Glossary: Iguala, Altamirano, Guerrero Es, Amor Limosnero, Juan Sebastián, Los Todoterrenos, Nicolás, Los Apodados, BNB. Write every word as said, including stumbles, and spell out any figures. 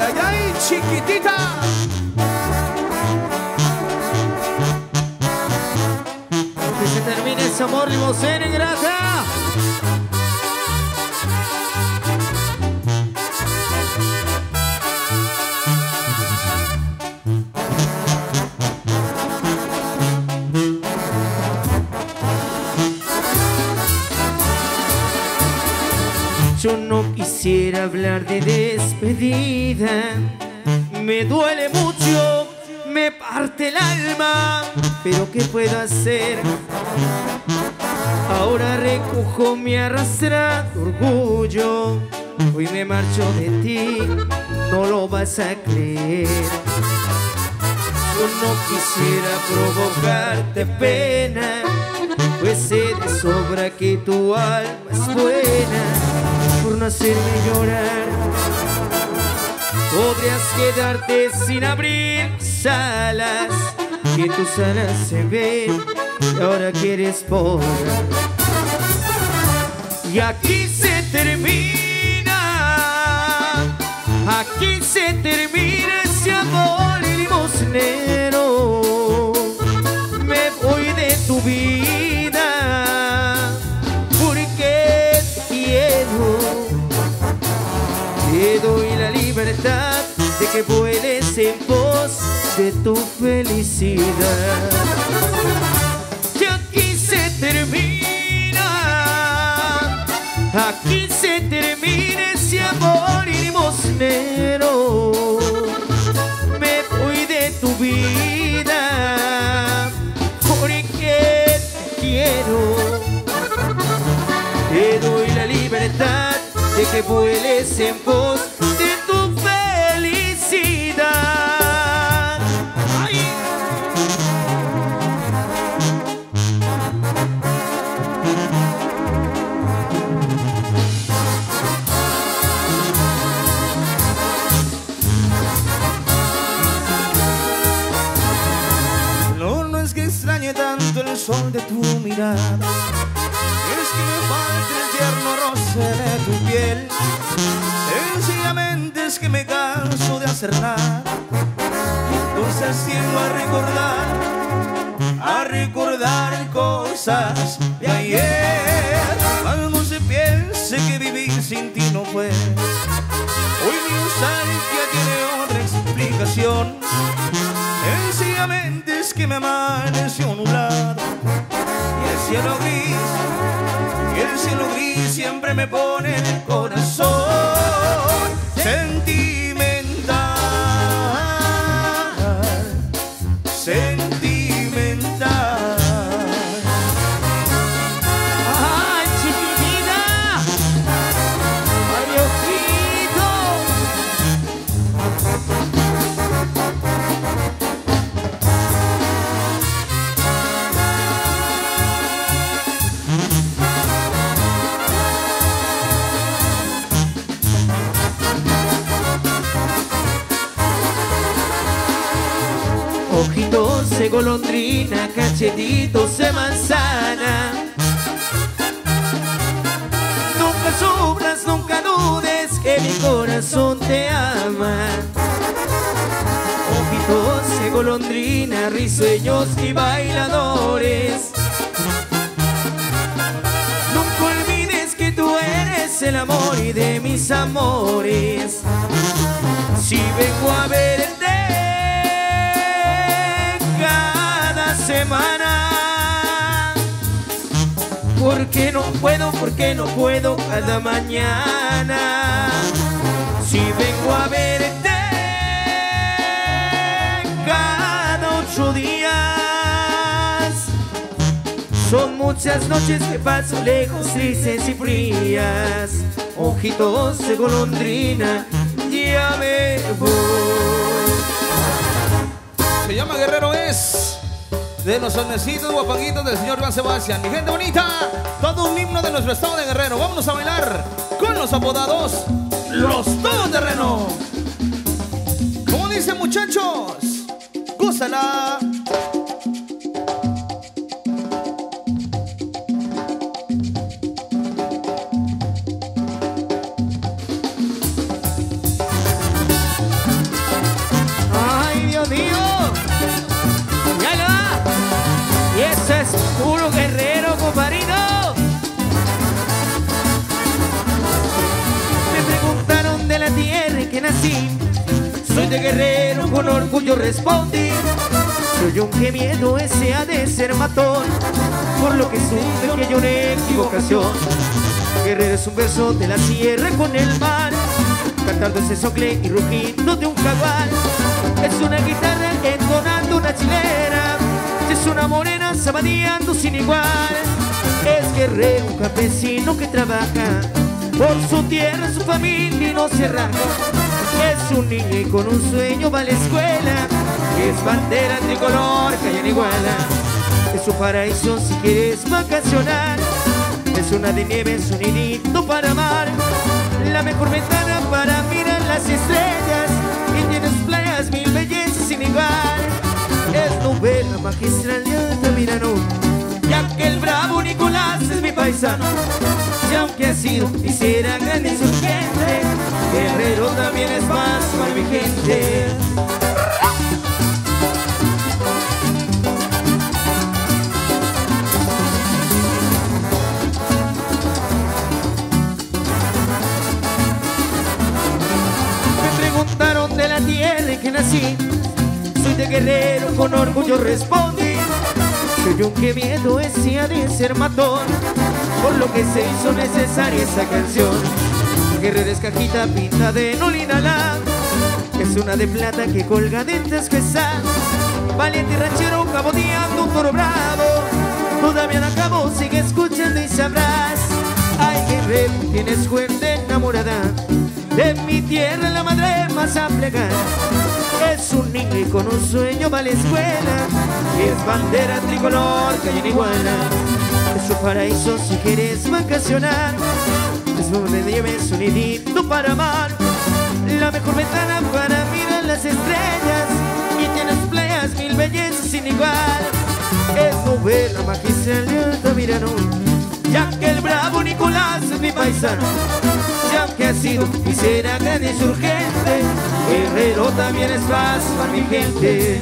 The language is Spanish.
ay, ay, ay, chiquitita. Que se termine ese amor limosnero, gracias. Yo no quisiera hablar de despedida, me duele mucho, me parte el alma, pero ¿qué puedo hacer? Ahora recojo mi arrastrado orgullo, hoy me marcho de ti, no lo vas a creer. Yo no quisiera provocarte pena, pues sé de sobra que tu alma es buena. Por no hacerme llorar, podrías quedarte sin abrir alas, que tus alas se ven y ahora quieres volar. Y aquí se termina, aquí se termina ese amor limosnero. Me voy de tu vida porque te quiero. Te doy la libertad de que vueles en pos de tu felicidad. Y aquí se termina, aquí se termina ese amor limosnero. Me voy de tu vida porque te quiero. Te doy la libertad de que vueles en pos de tu felicidad. ¡Ay! No, no es que extrañe tanto el sol de tu mirada, es que me falta el tierno roce de tu piel. Sencillamente es que me canso de hacer nada, entonces siento a recordar, a recordar cosas de ayer. Cuando se piense que vivir sin ti no fue, hoy mi nostalgia tiene otra explicación. Sencillamente es que me amaneció nublado y el cielo gris, el cielo gris siempre me pone el corazón sentimental, sentimental. ¡Ay, chiquitita! ¡Ay, ojito! Ojitos de golondrina, cachetitos de manzana. Nunca sobras, nunca dudes que mi corazón te ama. Ojitos de golondrina, risueños y bailadores. Nunca olvides que tú eres el amor y de mis amores. Si vengo a verte cada semana, porque no puedo, porque no puedo cada mañana. Si vengo a verte cada ocho días, son muchas noches que paso lejos, tristes y frías. Ojitos de golondrina, ya me voy. Se llama Guerrero Es, de los hornecitos guapanguitos del señor Juan Sebastián. Mi gente bonita, todo un himno de nuestro estado de Guerrero. Vámonos a bailar con los apodados, los todoterrenos. Como dicen, muchachos, gózala. nací, soy de Guerrero, con orgullo respondí. Soy un que miedo ese ha de ser matón, por lo que supe que hay una equivocación. Guerrero es un verso de la sierra con el mar, cantando ese socle y rugido de un jaguar. Es una guitarra entonando una chilena, es una morena sabadeando sin igual. Es Guerrero, un campesino que trabaja por su tierra, su familia y no se arranca. Es un niño y con un sueño va a la escuela, es bandera tricolor que hay en Iguala. Es un paraíso si quieres vacacionar, es una de nieve, es un nidito para amar. La mejor ventana para mirar las estrellas, y tienes playas mil bellezas sin igual. Es novela magistral de Altamirano, ya que el bravo Nicolás es mi paisano. Y aunque ha sido y será grande y surgente, Guerrero también es más para mi gente. Tierra en que nací, soy de Guerrero, con orgullo respondí. Soy un que miedo ese ha de ser matón, por lo que se hizo necesaria esa canción. Guerrero es cajita pinta de nolinalá, es una de plata que colga de esquesá. Valiente ranchero caboteando un toro bravo, todavía la cabo sigue escuchando y sabrás. Ay Guerrero, tienes fuerte enamorada, de mi tierra la madre más aplegada. Es un niño y con un sueño va a la escuela, y es bandera tricolor que hay en Iguala. Es un paraíso si quieres vacacionar, es donde lleves un nidito para amar. La mejor ventana para mirar las estrellas, y tienes playas mil bellezas sin igual. Es novela magistral de Altamirano, ya que el bravo Nicolás es mi paisano. Que ha sido y será grande y surgente, Guerrero también es paz para mi gente.